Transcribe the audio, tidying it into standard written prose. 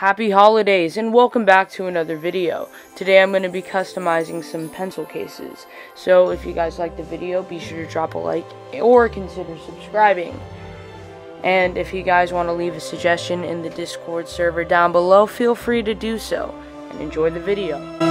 Happy holidays and welcome back to another video. Today I'm going to be customizing some pencil cases. So if you guys like the video, be sure to drop a like or consider subscribing. And if you guys want to leave a suggestion in the Discord server down below, feel free to do so. And enjoy the video.